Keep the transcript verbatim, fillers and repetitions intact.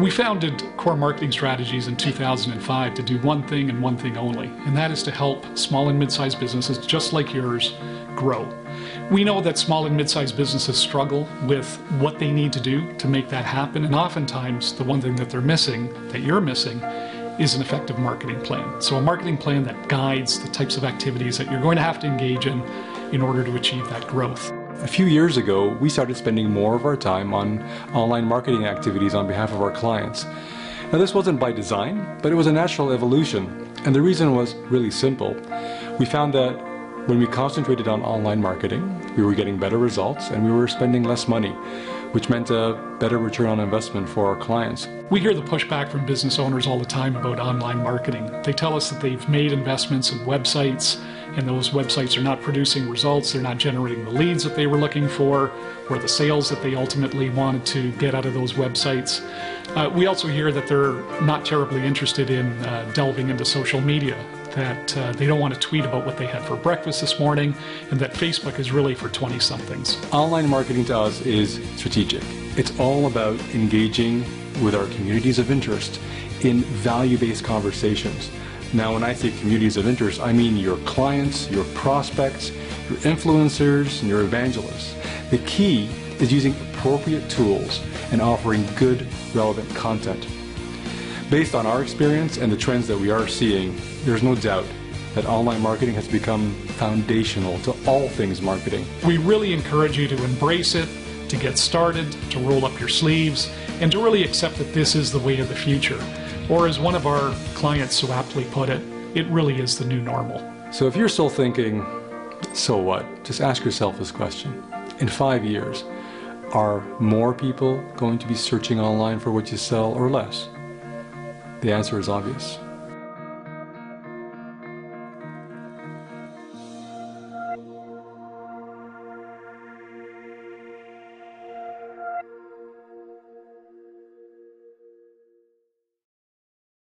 We founded Core Marketing Strategies in two thousand five to do one thing and one thing only, and that is to help small and mid-sized businesses just like yours grow. We know that small and mid-sized businesses struggle with what they need to do to make that happen, and oftentimes the one thing that they're missing, that you're missing, is an effective marketing plan. So a marketing plan that guides the types of activities that you're going to have to engage in in order to achieve that growth. A few years ago, we started spending more of our time on online marketing activities on behalf of our clients. Now, this wasn't by design, but it was a natural evolution, and the reason was really simple. We found that when we concentrated on online marketing, we were getting better results and we were spending less money, which meant a better return on investment for our clients. We hear the pushback from business owners all the time about online marketing. They tell us that they've made investments in websites, and those websites are not producing results, they're not generating the leads that they were looking for, or the sales that they ultimately wanted to get out of those websites. Uh, we also hear that they're not terribly interested in uh, delving into social media, that uh, they don't want to tweet about what they had for breakfast this morning, and that Facebook is really for twenty-somethings. Online marketing to us is strategic. It's all about engaging with our communities of interest in value-based conversations. Now, when I say communities of interest, I mean your clients, your prospects, your influencers, and your evangelists. The key is using appropriate tools and offering good, relevant content. Based on our experience and the trends that we are seeing, there's no doubt that online marketing has become foundational to all things marketing. We really encourage you to embrace it, to get started, to roll up your sleeves, and to really accept that this is the way of the future. Or as one of our clients so aptly put it, it really is the new normal. So if you're still thinking, so what? Just ask yourself this question. In five years, are more people going to be searching online for what you sell or less? The answer is obvious.